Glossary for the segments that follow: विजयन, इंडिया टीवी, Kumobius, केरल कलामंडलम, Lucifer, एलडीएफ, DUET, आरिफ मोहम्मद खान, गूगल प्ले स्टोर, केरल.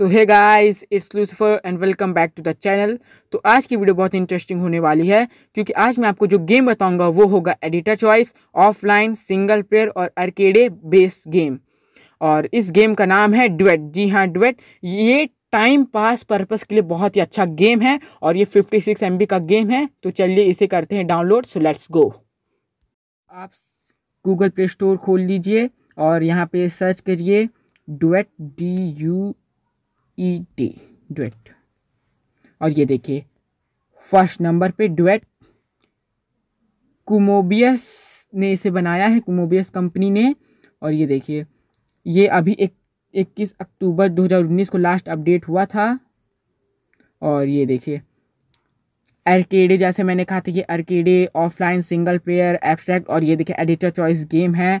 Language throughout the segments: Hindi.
So hey guys, it's Lucifer and welcome back to the channel. तो आज की वीडियो बहुत इंटरेस्टिंग होने वाली है क्योंकि आज मैं आपको जो गेम बताऊंगा वो होगा editor choice offline single player और आर्केडे बेस्ड गेम, और इस गेम का नाम है डुएट। जी हाँ, डुएट। ये टाइम पास पर्पस के लिए बहुत ही अच्छा गेम है और ये 56 MB का गेम है। तो चलिए इसे करते हैं डाउनलोड। So let's go. आप गूगल प्ले स्टोर खोल लीजिए और यहाँ पे सर्च करिए डुएट, DUET, डुएट। और ये देखिए फर्स्ट नंबर पे डुएट। कुमोबियस ने इसे बनाया है, कुमोबियस कंपनी ने। और ये देखिए ये अभी 21 अक्टूबर 2019 को लास्ट अपडेट हुआ था। और ये देखिए आर्केडे, जैसे मैंने कहा था कि arcade offline single player abstract, और ये देखिए एडिटर चॉइस गेम है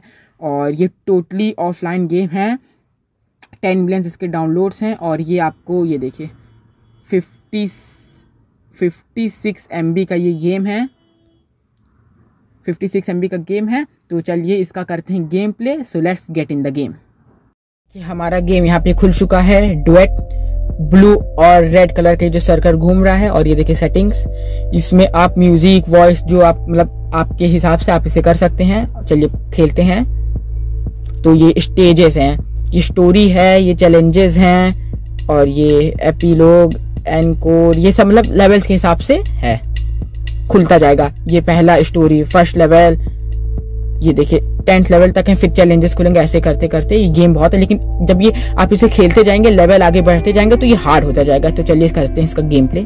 और ये टोटली ऑफलाइन गेम है। 10 मिलियन इसके डाउनलोड्स हैं और ये आपको, ये देखिए 56 MB का ये गेम है, 56 MB का गेम है। तो चलिए इसका करते हैं game play. So let's get in the game. कि हमारा गेम यहाँ पे खुल चुका है। डुएट ब्लू और रेड कलर के जो सर्कल घूम रहा है। और ये देखिए सेटिंग्स, इसमें आप म्यूजिक, वॉइस, जो आप मतलब आपके हिसाब से आप इसे कर सकते हैं। चलिए खेलते हैं। तो ये स्टेजेस हैं, ये स्टोरी है, ये चैलेंजेस हैं और ये एपिलोग, एनकोर, ये सब मतलब लेवल्स के हिसाब से है, खुलता जाएगा। ये पहला स्टोरी, फर्स्ट लेवल, ये देखिए 10th लेवल तक है, फिर चैलेंजेस खुलेंगे। ऐसे करते करते ये गेम बहुत है, लेकिन जब ये आप इसे खेलते जाएंगे, लेवल आगे बढ़ते जाएंगे तो ये हार्ड होता जाएगा। तो चलिए करते हैं इसका गेम प्ले।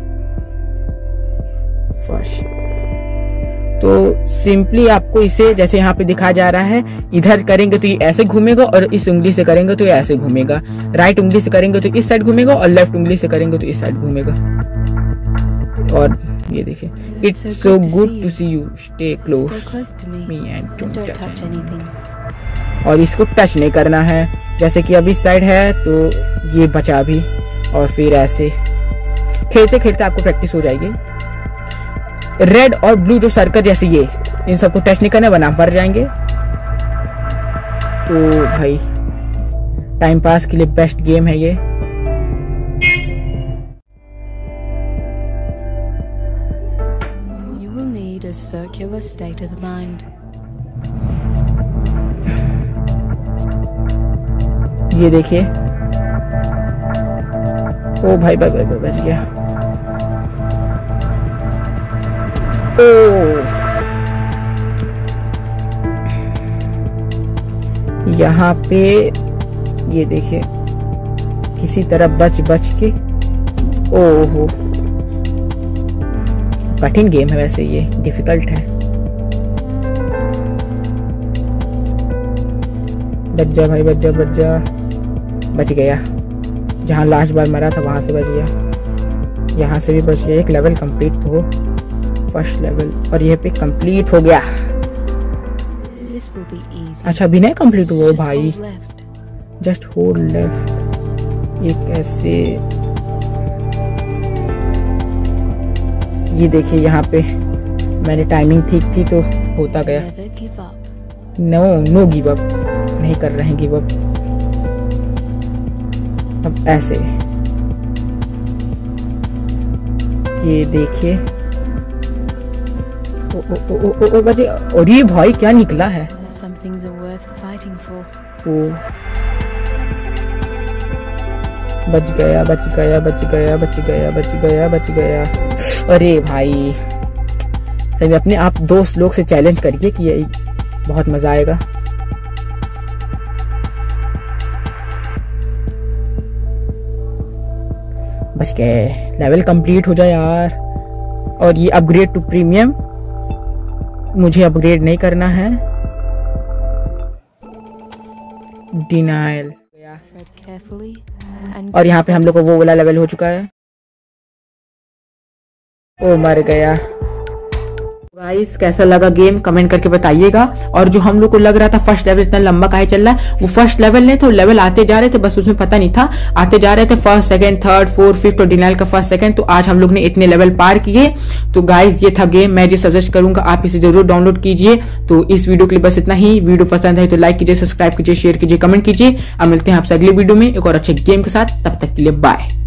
फर्स्ट तो सिंपली आपको इसे जैसे यहाँ पे दिखाया जा रहा है, इधर करेंगे तो ये ऐसे घूमेगा और इस उंगली से करेंगे तो ये ऐसे घूमेगा, राइट उंगली से करेंगे तो इस साइड घूमेगा और लेफ्ट उंगली से करेंगे तो इस साइड घूमेगा। और ये देखिए, it's so good to see you, stay close to me and don't touch anything. और इसको टच नहीं करना है, जैसे कि अभी इस साइड है तो ये बचा भी, और फिर ऐसे खेलते खेलते आपको प्रैक्टिस हो जाएगी। रेड और ब्लू जो सर्कल जैसे ये, इन सबको टच नहीं करना वरना मर जाएंगे। तो भाई टाइम पास के लिए बेस्ट गेम है ये। You will need a circular state of mind. ये देखिए, ओ भाई भाई भाई बच गया। ओ यहाँ पे ये देखिए किसी तरह बच के, ओहो कठिन गेम है वैसे, ये डिफिकल्ट है। बच जा भाई, बच जा। बच गया, जहाँ लास्ट बार मरा था वहां से बच गया, यहाँ से भी बच गया। एक लेवल कंप्लीट हो, फर्स्ट लेवल, और ये पे कंप्लीट हो गया। अच्छा अभी नहीं कंप्लीट हुआ भाई, जस्ट होल्ड लेफ्ट। ये कैसे, ये देखिए यहाँ पे मैंने टाइमिंग ठीक थी तो होता गया। नो गिव अप, नहीं कर रहे हैं गिव अप। अब ऐसे ये देखिए, ओ ओ ओ ओ ओ ओ बजे, और ये भाई क्या निकला है। ओ बच गया। अरे भाई सही, अपने आप 2 लोग से चैलेंज करिए कि ये बहुत मजा आएगा। बच गए, लेवल कंप्लीट हो जाए यार। और ये अपग्रेड टू प्रीमियम, मुझे अपग्रेड नहीं करना है। डिनाइल। और यहाँ पे हम लोग को वो वाला लेवल हो चुका है। ओ मर गया। गाइस कैसा लगा गेम कमेंट करके बताइएगा। और जो हम लोग को लग रहा था फर्स्ट लेवल इतना लंबा काहे चल रहा है, वो फर्स्ट लेवल नहीं थे, लेवल आते जा रहे थे, बस उसमें पता नहीं था, आते जा रहे थे first second third fourth fifth और डिनाइल का फर्स्ट सेकंड। तो आज हम लोग ने इतने लेवल पार किए। तो गाइस ये था गेम, मैं ये सजेस्ट करूंगा आप इसे जरूर डाउनलोड कीजिए। तो इस वीडियो के लिए बस इतना ही। वीडियो पसंद है तो लाइक कीजिए, सब्सक्राइब कीजिए, शेयर कीजिए, कमेंट कीजिए। अब मिलते हैं आपसे अगली वीडियो में एक और अच्छे गेम के साथ। तब तक के लिए बाय।